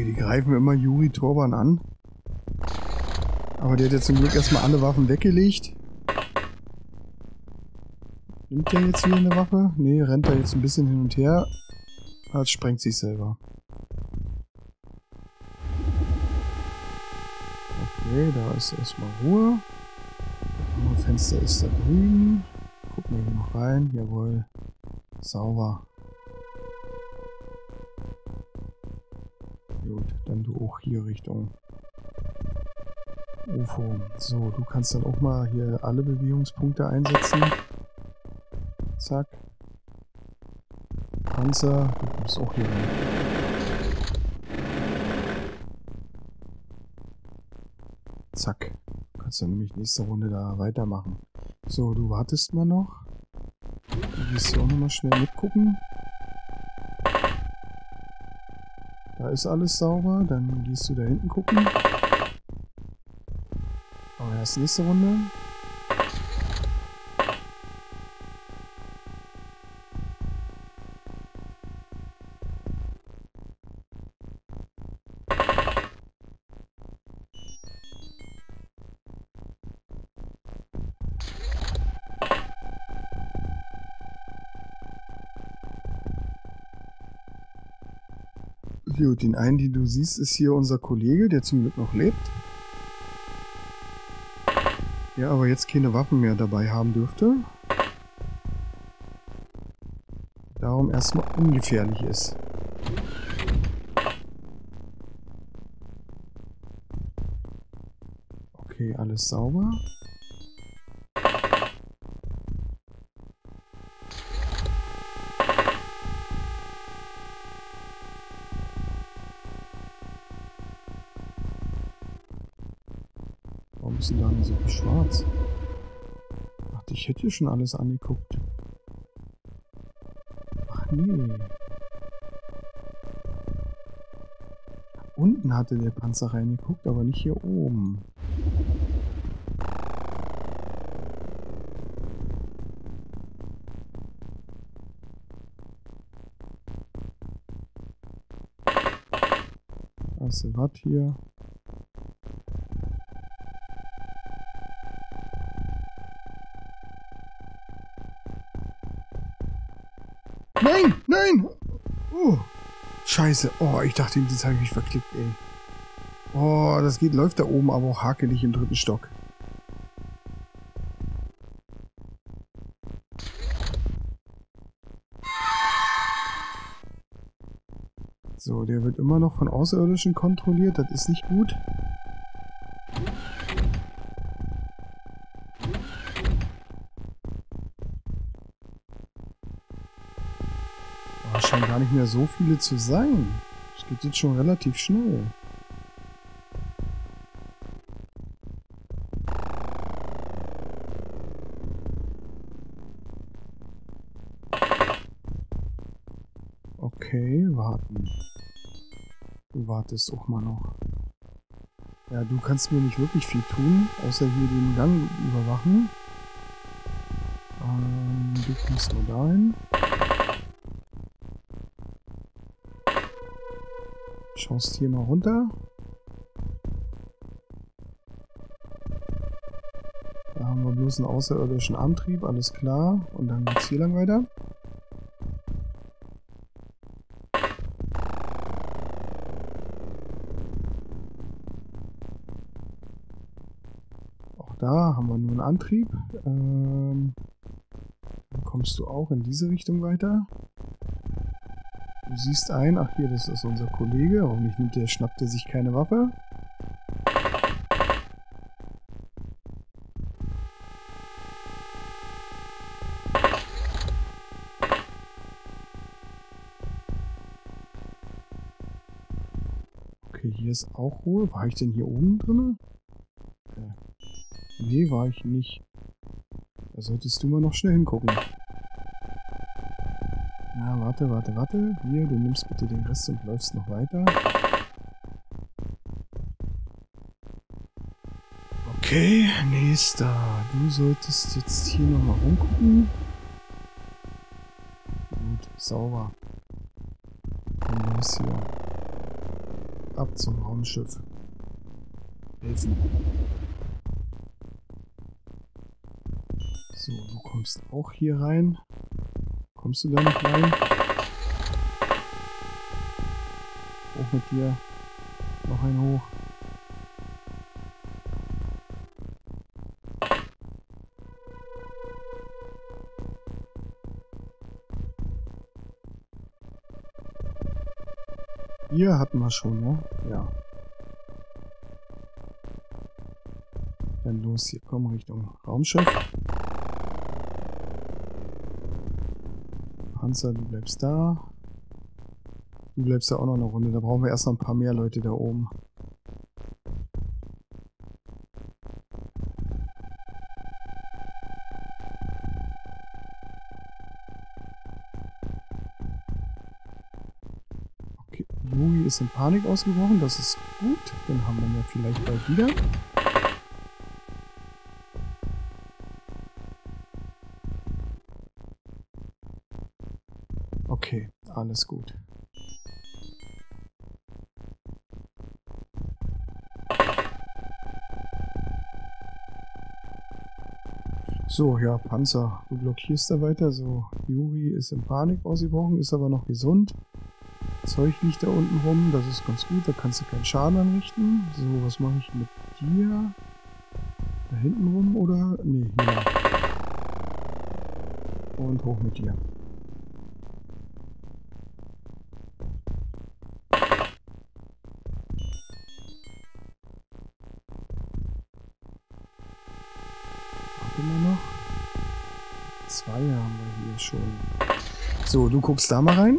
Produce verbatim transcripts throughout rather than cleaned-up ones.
Okay, die greifen immer Juri Torban an. Aber der hat jetzt zum Glück erstmal alle Waffen weggelegt. Nimmt der jetzt hier eine Waffe? Nee, rennt da jetzt ein bisschen hin und her. Das sprengt sich selber. Okay, da ist erstmal Ruhe. Das Fenster ist da drüben. Gucken wir hier noch rein. Jawohl. Sauber. Gut, dann du auch hier Richtung U F O. So, du kannst dann auch mal hier alle Bewegungspunkte einsetzen. Zack. Panzer. Du kommst auch hier rein. Zack. Du kannst dann nämlich nächste Runde da weitermachen. So, du wartest mal noch. Du wirst hier auch nochmal schnell mitgucken. Da ist alles sauber, dann gehst du da hinten gucken. Aber erst nächste Runde. Gut, den einen, den du siehst, ist hier unser Kollege, der zum Glück noch lebt. Der aber jetzt keine Waffen mehr dabei haben dürfte. Darum erstmal ungefährlich ist. Okay, alles sauber. Da so viel schwarz. Ach, ich hätte hier schon alles angeguckt. Ach nee. Unten hatte der Panzer reingeguckt, aber nicht hier oben. Also was hier? Nein, nein! Oh, scheiße. Oh, ich dachte, das habe ich mich verklickt, ey. Oh, das geht, läuft da oben aber auch hakelig im dritten Stock. So, der wird immer noch von Außerirdischen kontrolliert. Das ist nicht gut. Scheinen gar nicht mehr so viele zu sein. Es geht jetzt schon relativ schnell. Okay, warten. Du wartest auch mal noch. Ja, du kannst mir nicht wirklich viel tun, außer hier den Gang überwachen. Ähm, du kommst nur dahin. Schaust hier mal runter. Da haben wir bloß einen außerirdischen Antrieb, alles klar. Und dann geht's hier lang weiter. Auch da haben wir nur einen Antrieb. Ähm, dann kommst du auch in diese Richtung weiter. Du siehst ein, ach hier, das ist unser Kollege. Warum nicht nimmt der, schnappt er sich keine Waffe? Okay, hier ist auch Ruhe. War ich denn hier oben drin? Ja. Nee, war ich nicht. Da solltest du mal noch schnell hingucken. Na, warte, warte, warte. Hier, du nimmst bitte den Rest und läufst noch weiter. Okay, nächster. Du solltest jetzt hier nochmal rumgucken. Gut, sauber. Komm los hier. ab zum Raumschiff. Helfen. So, du kommst auch hier rein. Kommst du da noch rein? Auch mit dir. Noch ein hoch. Hier hatten wir schon, ne? Ja. Dann los, hier kommen Richtung Raumschiff. Panzer, du bleibst da. Du bleibst da auch noch eine Runde. Da brauchen wir erst noch ein paar mehr Leute da oben. Okay, Juri ist in Panik ausgebrochen. Das ist gut. Dann haben wir ja vielleicht bald wieder. Okay, alles gut. So, ja, Panzer, du blockierst da weiter. So, Juri ist in Panik ausgebrochen, ist aber noch gesund. Zeug liegt da unten rum, das ist ganz gut, da kannst du keinen Schaden anrichten. So, was mache ich mit dir? Da hinten rum oder? Ne, hier. Und hoch mit dir. Haben wir hier schon. So, du guckst da mal rein.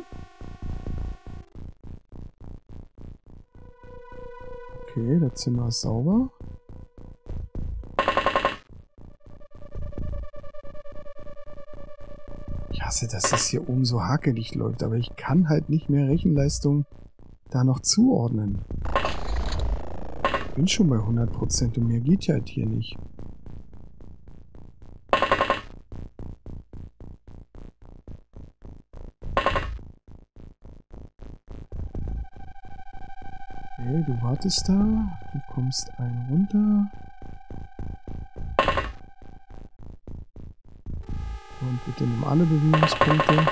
Okay, das Zimmer ist sauber. Ich hasse, dass das hier oben so hakelig läuft, aber ich kann halt nicht mehr Rechenleistung da noch zuordnen. Ich bin schon bei hundert Prozent und mehr geht ja halt hier nicht. Du wartest da, du kommst einen runter. Und bitte nimm alle Bewegungspunkte.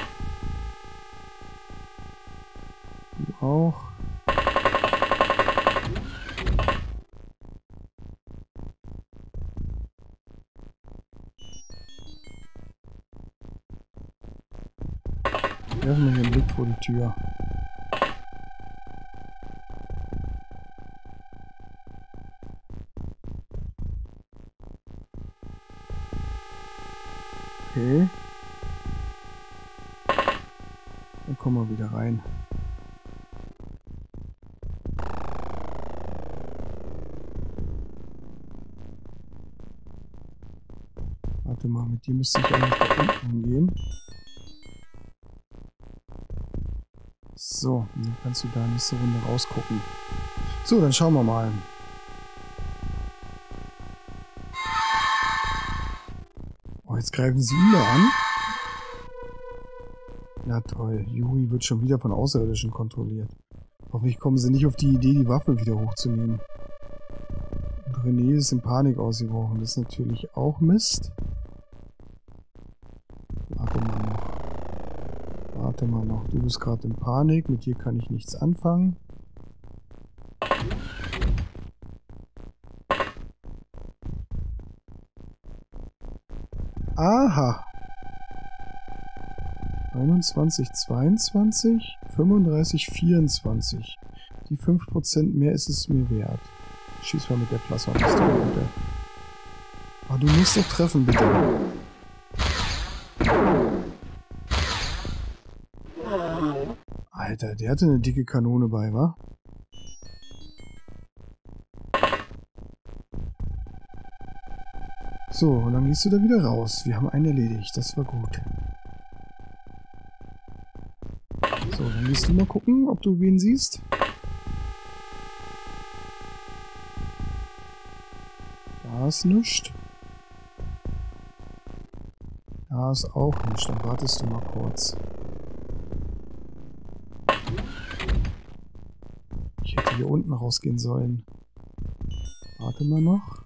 Du auch. Werfen wir hier einen Blick vor die Tür. Okay. Dann kommen wir wieder rein. Warte mal, mit dir müsste ich eigentlich da unten gehen. So, dann kannst du da nächste Runde rausgucken. So, dann schauen wir mal. Jetzt greifen sie ihn da an. Na toll, Juri wird schon wieder von Außerirdischen kontrolliert. Hoffentlich kommen sie nicht auf die Idee, die Waffe wieder hochzunehmen. Und René ist in Panik ausgebrochen. Das ist natürlich auch Mist. Warte mal noch. Warte mal noch. Du bist gerade in Panik. Mit dir kann ich nichts anfangen. Aha! einundzwanzig, zweiundzwanzig, fünfunddreißig, vierundzwanzig. Die fünf Prozent mehr ist es mir wert. Schieß mal mit der Plasma-Pistole, bitte. Aber du musst doch treffen, bitte. Alter, der hatte eine dicke Kanone bei, wa? So, und dann gehst du da wieder raus. Wir haben einen erledigt. Das war gut. So, dann gehst du mal gucken, ob du wen siehst. Da ist nichts. Da ist auch nichts. Dann wartest du mal kurz. Ich hätte hier unten rausgehen sollen. Warte mal noch.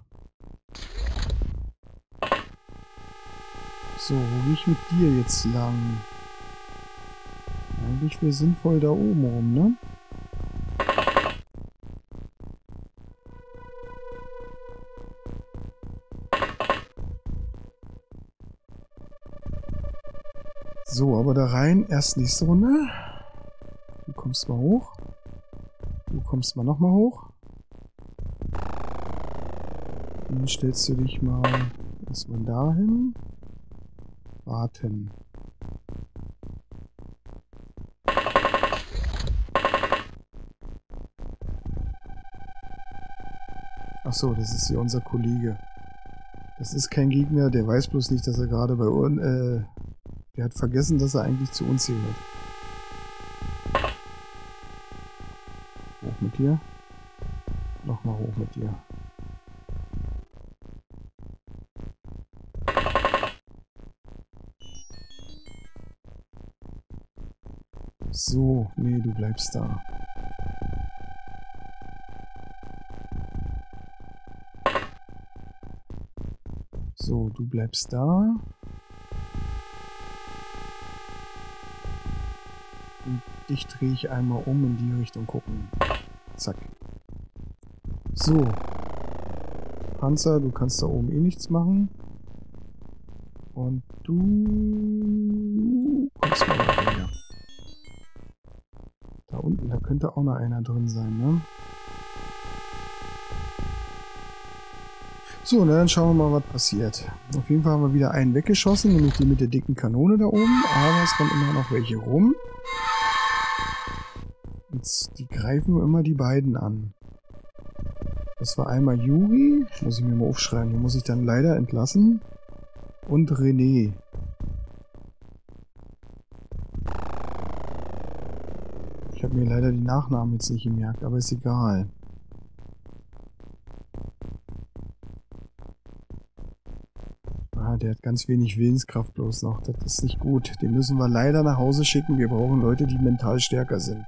So, wo gehe ich mit dir jetzt lang? Eigentlich wäre sinnvoll da oben rum, ne? So, aber da rein, erst nächste Runde. Du kommst mal hoch. Du kommst mal nochmal hoch. Dann stellst du dich mal erstmal dahin. Warten. Achso, das ist hier unser Kollege. Das ist kein Gegner, der weiß bloß nicht, dass er gerade bei uns... Äh, der hat vergessen, dass er eigentlich zu uns gehört. Hoch mit dir. Nochmal hoch mit dir. So, nee, du bleibst da. So, du bleibst da. Und dich drehe ich einmal um in die Richtung gucken. Zack. So. Panzer, du kannst da oben eh nichts machen. Und du kommst mal weiter hier. Da unten, da könnte auch noch einer drin sein, ne? So, na dann schauen wir mal, was passiert. Auf jeden Fall haben wir wieder einen weggeschossen, nämlich die mit der dicken Kanone da oben. Aber es kommen immer noch welche rum. Jetzt, die greifen immer die beiden an. Das war einmal Juri, muss ich mir mal aufschreiben, den muss ich dann leider entlassen. Und René. Ich habe mir leider die Nachnamen jetzt nicht gemerkt, aber ist egal. Ah, der hat ganz wenig Willenskraft bloß noch, das ist nicht gut. Den müssen wir leider nach Hause schicken, wir brauchen Leute, die mental stärker sind.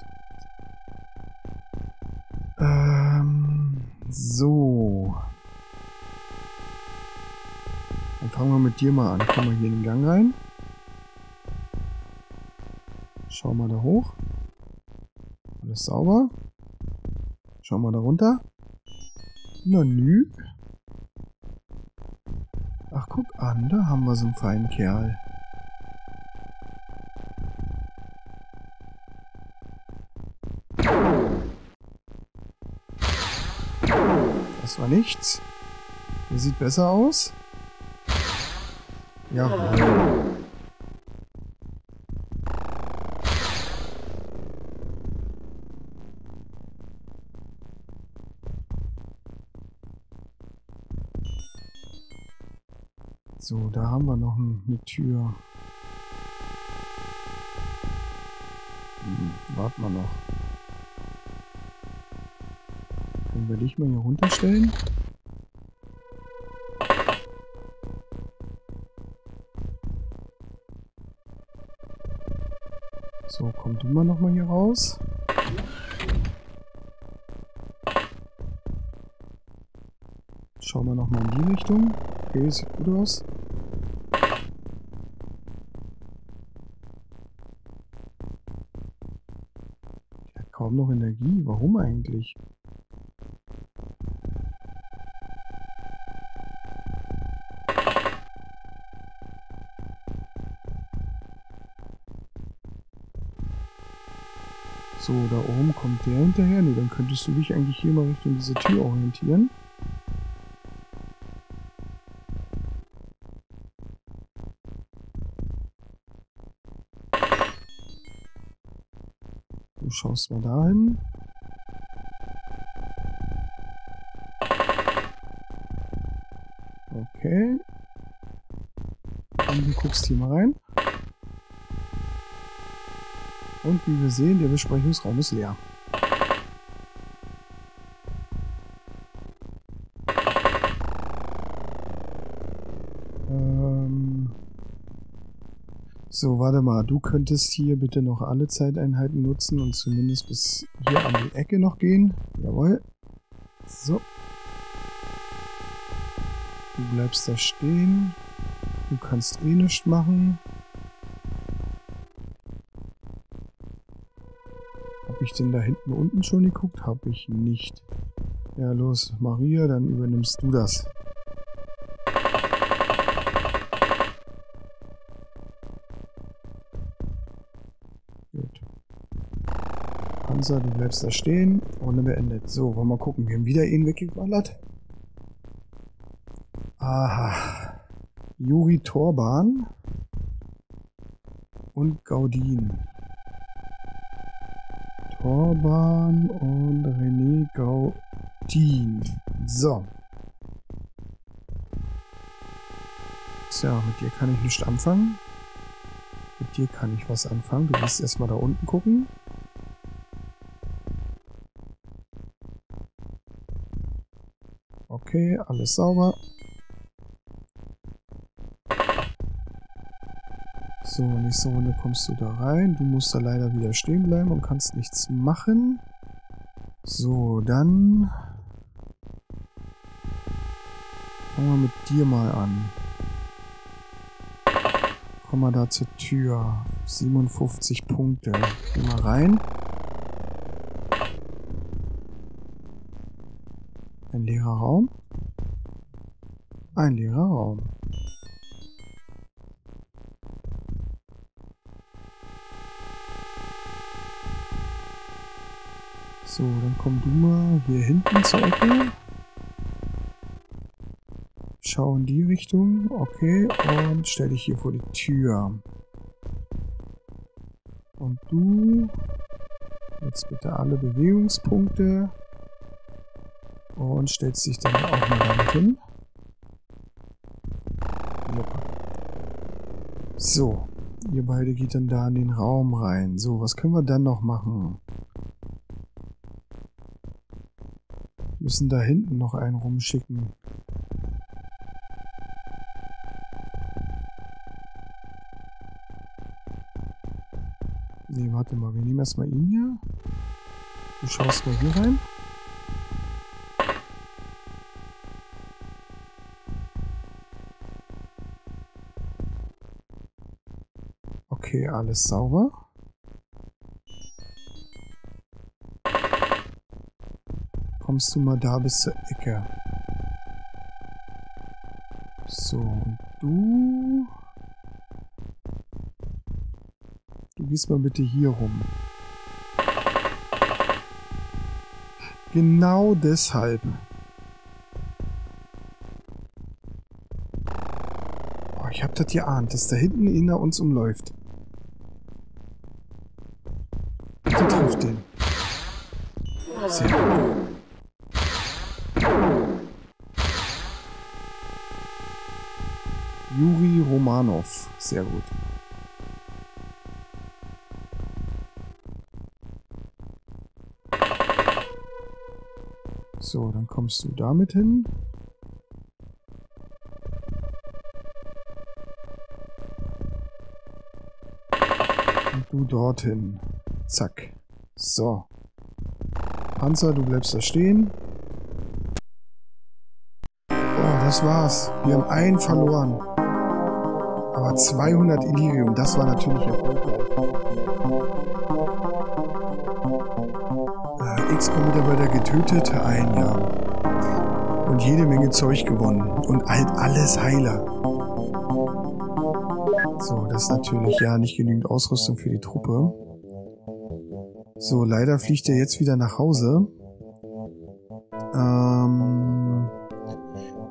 So. Dann fangen wir mit dir mal an. Kommen wir hier in den Gang rein. Schauen wir da hoch. Alles sauber. Schauen wir da runter. Na nü. Ach guck an, da haben wir so einen feinen Kerl. Das war nichts. Der sieht besser aus. Jawohl. So, da haben wir noch eine Tür. Hm, warten wir noch. Können wir dich mal hier runterstellen? So, komm du mal nochmal hier raus. Schauen wir nochmal in die Richtung. Okay, sieht gut aus. Der hat kaum noch Energie. Warum eigentlich? So, da oben kommt der hinterher. Ne, dann könntest du dich eigentlich hier mal Richtung diese Tür orientieren. Du schaust mal dahin. Okay. Und du guckst hier mal rein. Und wie wir sehen, der Besprechungsraum ist leer. Ähm So, warte mal, du könntest hier bitte noch alle Zeiteinheiten nutzen und zumindest bis hier an die Ecke noch gehen. Jawohl. So. Du bleibst da stehen. Du kannst eh nichts machen. Hab ich denn da hinten unten schon geguckt? Hab ich nicht. Ja, los, Maria, dann übernimmst du das. Panzer, du bleibst da stehen. Runde beendet. So, wollen wir mal gucken. Wir haben wieder ihn weggeballert. Aha. Juri Torban und Gaudin. Torban und René Gaudin. So. Tja, mit dir kann ich nicht anfangen. Mit dir kann ich was anfangen. Du wirst erstmal da unten gucken. Okay, alles sauber. So, nächste Runde kommst du da rein. Du musst da leider wieder stehen bleiben und kannst nichts machen. So, dann fangen wir mit dir mal an. Komm mal da zur Tür. siebenundfünfzig Punkte. Geh mal rein. Ein leerer Raum. Ein leerer Raum. So, dann komm du mal hier hinten zur Ecke. Schau in die Richtung. Okay, und stell dich hier vor die Tür. Und du... Jetzt bitte alle Bewegungspunkte. Und stellst dich dann auch mal damit hin. So, ihr beide geht dann da in den Raum rein. So, was können wir dann noch machen? Müssen da hinten noch einen rumschicken. Ne, warte mal, wir nehmen erstmal ihn hier. Du schaust mal hier rein. Okay, alles sauber. Kommst du mal da bis zur Ecke. So, und du... Du gehst mal bitte hier rum. Genau deshalb. Oh, ich hab das geahnt, dass da hinten einer uns umläuft. Bitte trifft den. Sehr gut. Juri Romanov. Sehr gut. So, dann kommst du damit hin. Und du dorthin. Zack. So. Panzer, du bleibst da stehen. Oh, das war's. Wir haben einen verloren. Aber zweihundert Elerium, das war natürlich erfolgreich. Äh, X-Com-Mitarbeiter getötet, ein Jahr. Und jede Menge Zeug gewonnen. Und halt alles Heiler. So, das ist natürlich ja nicht genügend Ausrüstung für die Truppe. So, leider fliegt er jetzt wieder nach Hause. Ähm,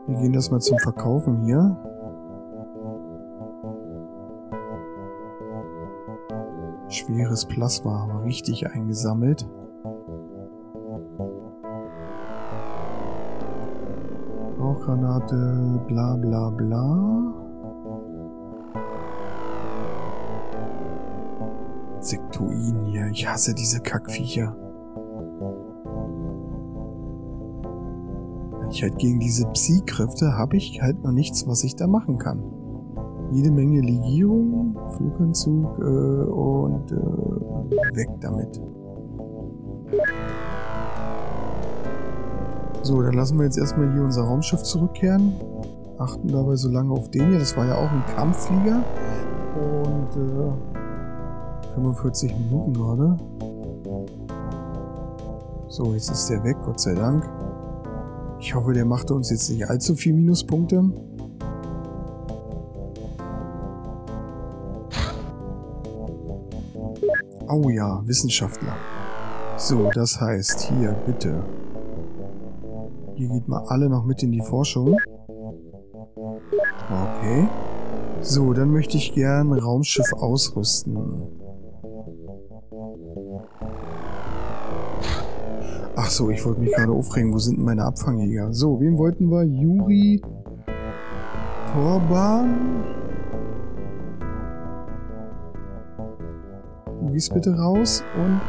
wir gehen das mal zum Verkaufen hier. Schweres Plasma haben wir richtig eingesammelt. Rauchgranate, bla bla bla. Sektoiden hier, ich hasse diese Kackviecher. Ich halt gegen diese Psi-Kräfte habe ich halt noch nichts, was ich da machen kann. jede Menge Legierung, Fluganzug äh, und äh, weg damit. So, dann lassen wir jetzt erstmal hier unser Raumschiff zurückkehren. Achten dabei so lange auf den hier. Das war ja auch ein Kampfflieger. Und äh, fünfundvierzig Minuten gerade. So, jetzt ist der weg, Gott sei Dank. Ich hoffe, der machte uns jetzt nicht allzu viel Minuspunkte. Oh ja, Wissenschaftler. So, das heißt, hier, bitte. Hier geht mal alle noch mit in die Forschung. Okay. So, dann möchte ich gern Raumschiff ausrüsten. Ach so, ich wollte mich gerade aufregen. Wo sind denn meine Abfangjäger? So, wen wollten wir? Juri Torban. Gieß bitte raus und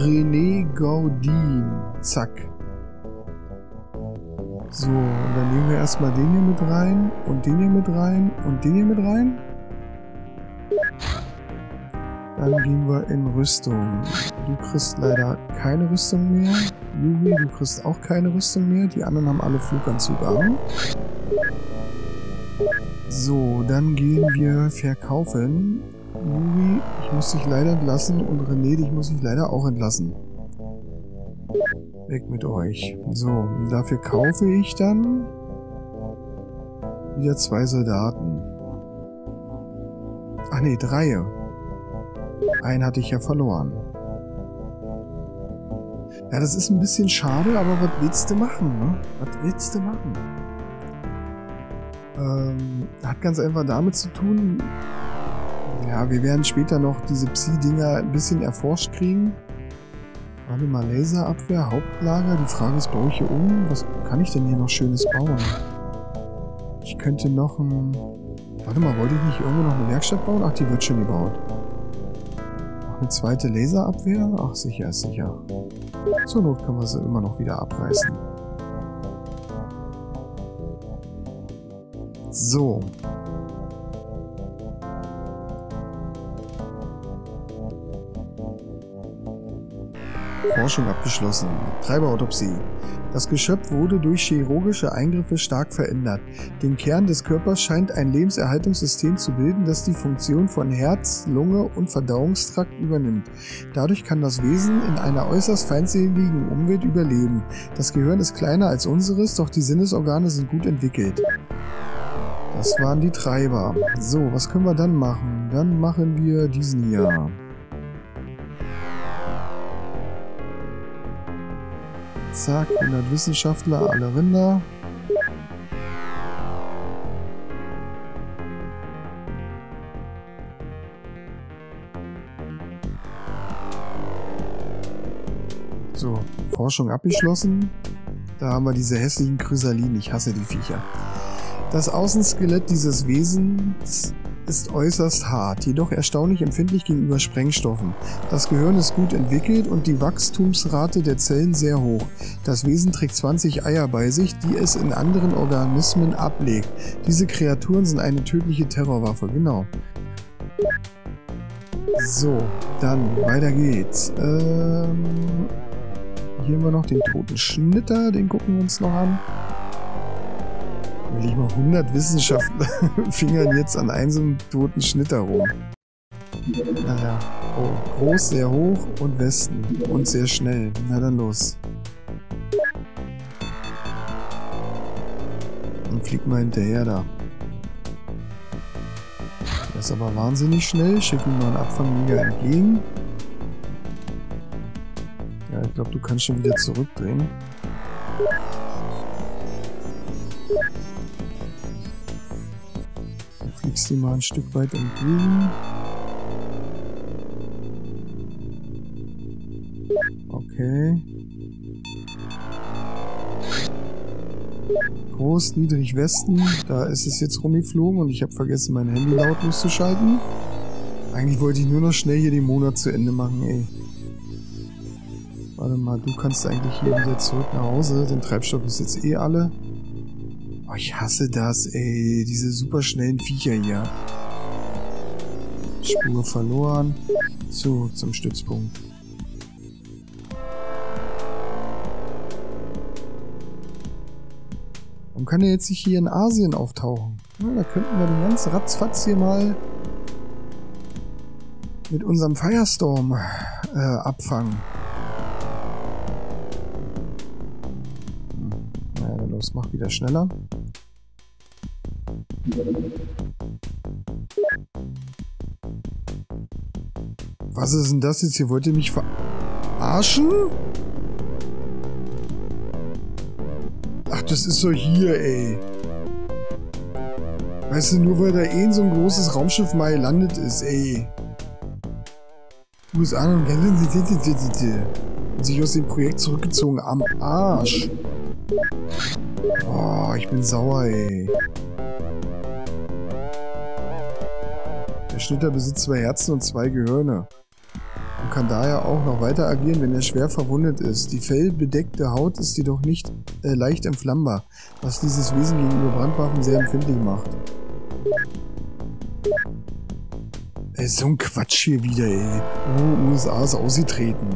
äh, René Gaudin. Zack. So, und dann nehmen wir erstmal den hier mit rein und den hier mit rein und den hier mit rein. Dann gehen wir in Rüstung. Du kriegst leider keine Rüstung mehr. Juri, du kriegst auch keine Rüstung mehr. Die anderen haben alle Fluganzug an. So, dann gehen wir verkaufen. Juri, ich muss dich leider entlassen und René, dich muss ich leider auch entlassen. Weg mit euch. So, dafür kaufe ich dann wieder zwei Soldaten. Ach ne, drei. Einen hatte ich ja verloren. Ja, das ist ein bisschen schade, aber was willst du machen, ne? Was willst du machen? Ähm, hat ganz einfach damit zu tun... Ja, wir werden später noch diese Psi-Dinger ein bisschen erforscht kriegen. Warte mal, Laserabwehr, Hauptlager. Die Frage ist, baue ich hier um? Was kann ich denn hier noch Schönes bauen? Ich könnte noch ein... Warte mal, wollte ich nicht irgendwo noch eine Werkstatt bauen? Ach, die wird schon gebaut. Noch eine zweite Laserabwehr? Ach, sicher ist sicher. Zur Not können wir sie immer noch wieder abreißen. So. Forschung abgeschlossen. Treiberautopsie. Das Geschöpf wurde durch chirurgische Eingriffe stark verändert. Den Kern des Körpers scheint ein Lebenserhaltungssystem zu bilden, das die Funktion von Herz, Lunge und Verdauungstrakt übernimmt. Dadurch kann das Wesen in einer äußerst feindseligen Umwelt überleben. Das Gehirn ist kleiner als unseres, doch die Sinnesorgane sind gut entwickelt. Das waren die Treiber. So, was können wir dann machen? Dann machen wir diesen hier. Zack, hundert Wissenschaftler, alle Rinder. So, Forschung abgeschlossen. Da haben wir diese hässlichen Chrysaliden, ich hasse die Viecher. Das Außenskelett dieses Wesens ist äußerst hart, jedoch erstaunlich empfindlich gegenüber Sprengstoffen. Das Gehirn ist gut entwickelt und die Wachstumsrate der Zellen sehr hoch. Das Wesen trägt zwanzig Eier bei sich, die es in anderen Organismen ablegt. Diese Kreaturen sind eine tödliche Terrorwaffe, genau. So, dann weiter geht's. Ähm, hier haben wir noch den toten Schnitter, den gucken wir uns noch an. Will ich mal hundert Wissenschaftler fingern jetzt an einem so einem toten Schnitter rum. Naja, oh, groß, sehr hoch und Westen und sehr schnell. Na dann los. Dann fliegt mal hinterher da. Das ist aber wahnsinnig schnell. Schicken wir einen Abfangjäger entgegen. Ja, ich glaube, du kannst schon wieder zurückdrehen. Fliegst du mal ein Stück weit entgegen. Okay. Groß, niedrig, Westen. Da ist es jetzt rumgeflogen und ich habe vergessen, mein Handy lautlos zu schalten. Eigentlich wollte ich nur noch schnell hier den Monat zu Ende machen, ey. Warte mal, du kannst eigentlich hier wieder zurück nach Hause. Den Treibstoff ist jetzt eh alle. Oh, ich hasse das, ey. Diese superschnellen Viecher hier. Spur verloren. So, zum Stützpunkt. Warum kann er jetzt nicht hier in Asien auftauchen? Ja, da könnten wir den ganzen Ratzfatz hier mal mit unserem Firestorm äh, abfangen. Hm. Na ja, los, mach wieder schneller. Was ist denn das jetzt hier? Wollt ihr mich verarschen? Ach, das ist so hier, ey. Weißt du, nur weil da eh so ein großes Raumschiff mal gelandet ist, ey. U S A und sich aus dem Projekt zurückgezogen. Am Arsch. Oh, ich bin sauer, ey. Der Schnitter besitzt zwei Herzen und zwei Gehirne. Und kann daher auch noch weiter agieren, wenn er schwer verwundet ist. Die fellbedeckte Haut ist jedoch nicht äh, leicht entflammbar, was dieses Wesen gegenüber Brandwaffen sehr empfindlich macht. Ey, so ein Quatsch hier wieder, ey. Oh, U S A ist ausgetreten.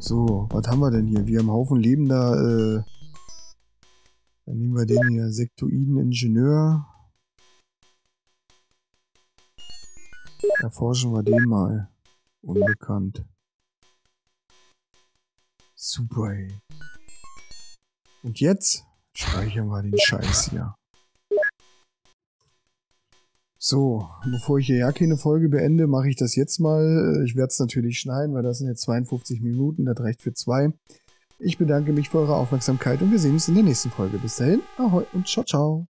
So, was haben wir denn hier? Wir haben Haufen lebender, äh... Dann nehmen wir den hier, Sektoiden-Ingenieur. Erforschen wir den mal. Unbekannt. Super, ey. Und jetzt speichern wir den Scheiß hier. So, bevor ich hier ja keine Folge beende, mache ich das jetzt mal. Ich werde es natürlich schneiden, weil das sind jetzt zweiundfünfzig Minuten, das reicht für zwei. Ich bedanke mich für eure Aufmerksamkeit und wir sehen uns in der nächsten Folge. Bis dahin, ahoi und ciao, ciao.